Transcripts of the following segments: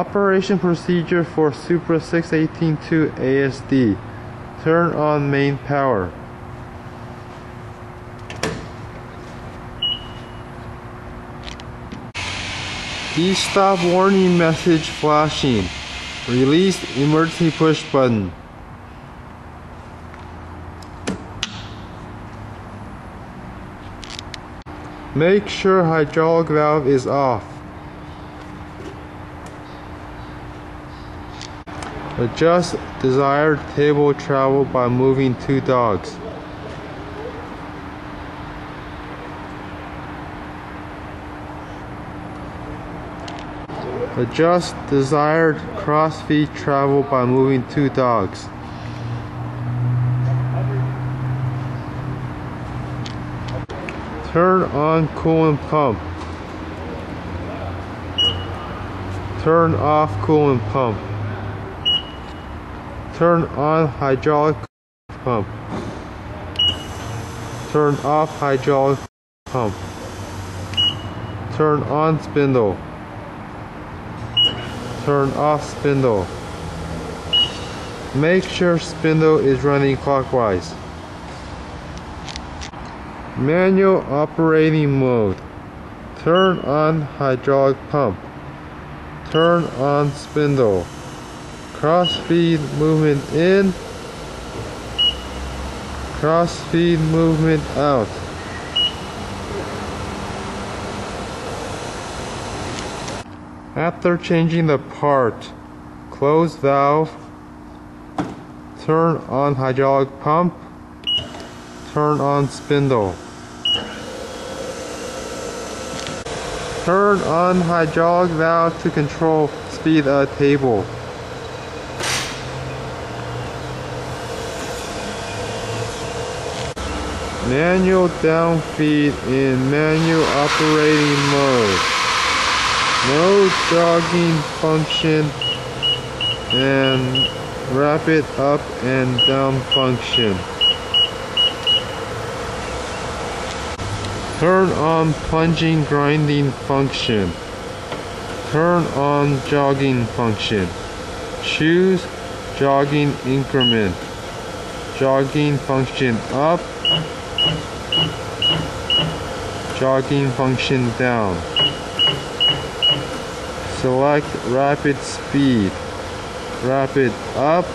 Operation procedure for Supra 618-2 ASD. Turn on main power. Stop warning message flashing. Release emergency push button. Make sure hydraulic valve is off. Adjust desired table travel by moving two dogs. Adjust desired cross feed travel by moving two dogs. Turn on coolant pump. Turn off coolant pump. Turn on hydraulic pump. Turn off hydraulic pump. Turn on spindle. Turn off spindle. Make sure spindle is running clockwise. Manual operating mode. Turn on hydraulic pump. Turn on spindle. Cross feed movement in. Cross feed movement out. After changing the part, close valve, turn on hydraulic pump, turn on spindle. Turn on hydraulic valve to control speed of table. Manual down feed in manual operating mode. No jogging function and rapid up and down function. Turn on plunging grinding function. Turn on jogging function. Choose jogging increment. Jogging function up. Jogging function down. Select rapid speed, rapid up,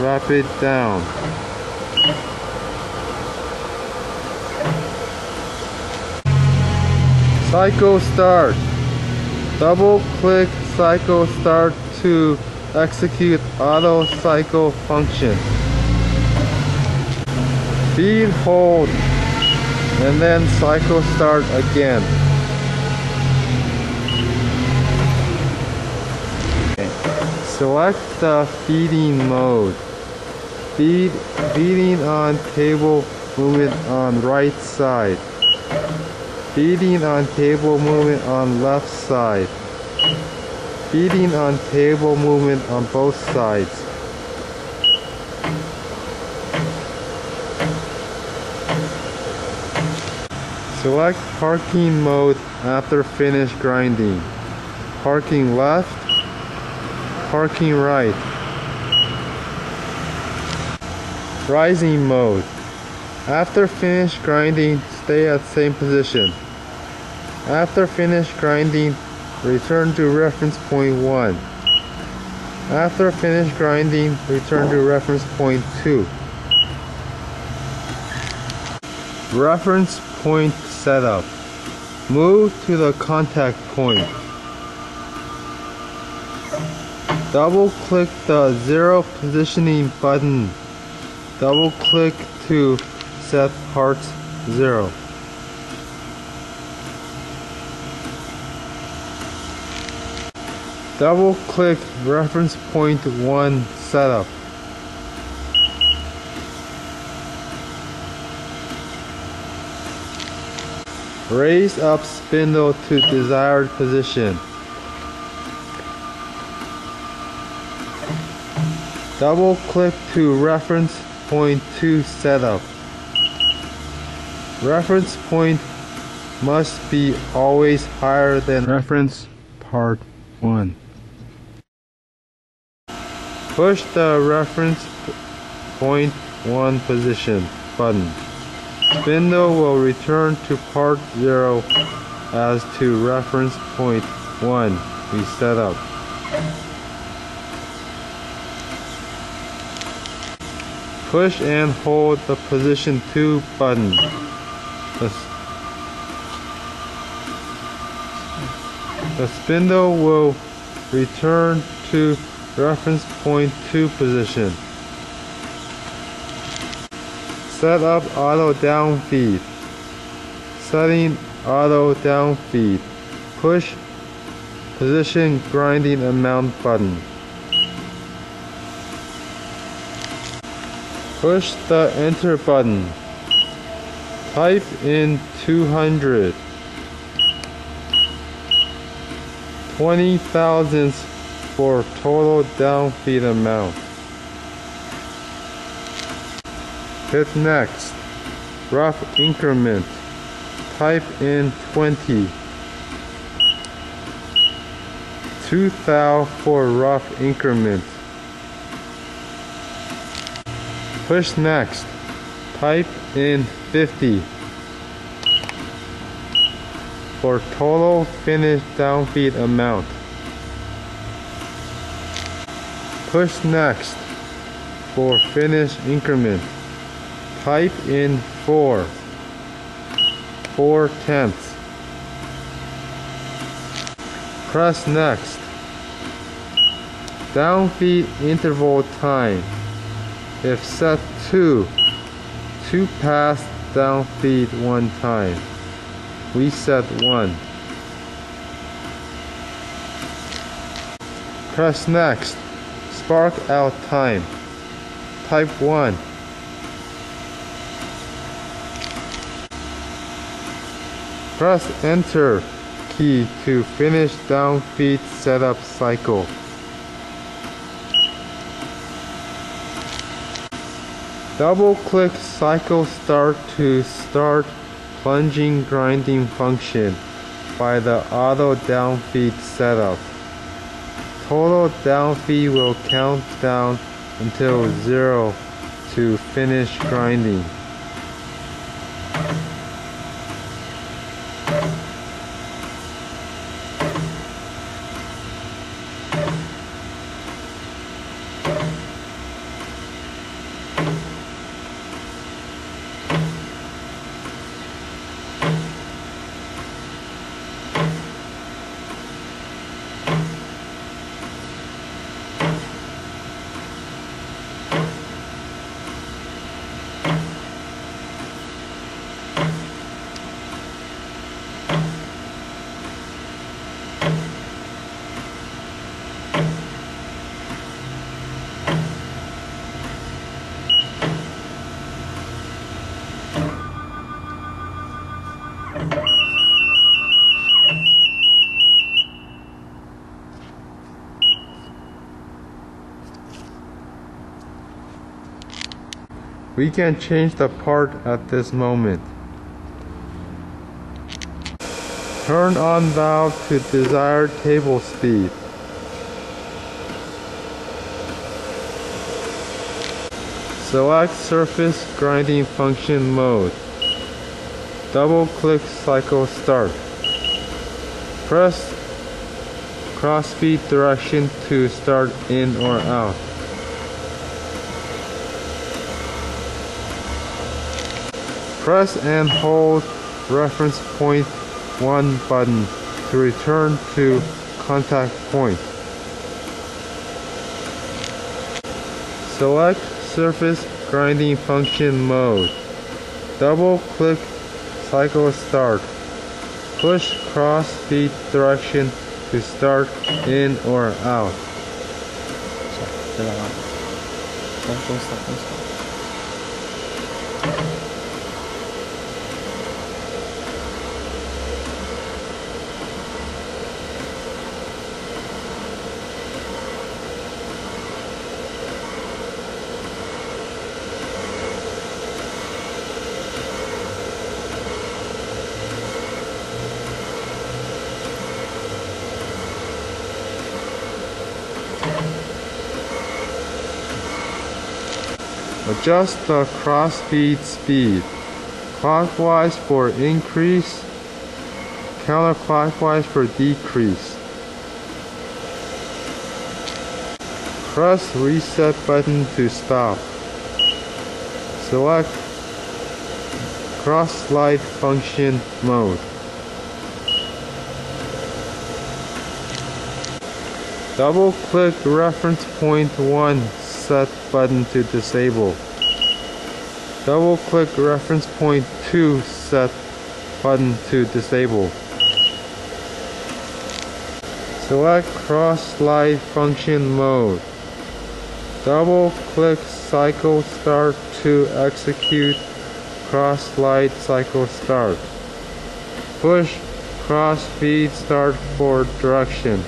rapid down. Cycle start. Double click cycle start to execute auto cycle function. Feed hold. And then cycle start again. Okay. Select the feeding mode. Feeding on table movement on right side. Feeding on table movement on left side. Feeding on table movement on both sides. Select parking mode after finish grinding. Parking left, parking right. Rising mode. After finish grinding, stay at same position. After finish grinding, return to reference point 1. After finish grinding, return to reference point 2. Reference point setup. Move to the contact point. Double click the zero positioning button. Double click to set parts zero. Double click reference point 1 setup. Raise up spindle to desired position. Double click to reference point 2 setup. Reference point must be always higher than reference part 1. Push the reference point 1 position button. Spindle will return to part 0 as to reference point 1 we set up. Push and hold the position 2 button. The spindle will return to reference point 2 position. Set up auto down feed. Setting auto down feed. Push position grinding amount button. Push the enter button. Type in 200 20 thousandths for total down feed amount. Hit next. Rough increment. Type in 20. 2 thou for rough increment. Push next. Type in 50. For total finished down feed amount. Push next. For finished increment. Type in 4 tenths. Press next. Downfeed interval time. If set 2, 2 pass downfeed 1 time. We set 1. Press next. Spark out time. Type 1. Press enter key to finish down feed setup cycle. Double click cycle start to start plunging grinding function by the auto down feed setup. Total down feed will count down until 0 to finish grinding. We can change the part at this moment. Turn on valve to desired table speed. Select surface grinding function mode. Double click cycle start. Press cross speed direction to start in or out. Press and hold reference point 1 button to return to contact point. Select surface grinding function mode. Double click cycle start. Push cross speed direction to start in or out. Adjust the cross feed speed. Clockwise for increase, counterclockwise for decrease. Press reset button to stop. Select cross slide function mode. Double click reference point 1 set button to disable. Double click reference point 2 set button to disable. Select cross slide function mode. Double click cycle start to execute cross slide cycle start. Push cross feed start for direction.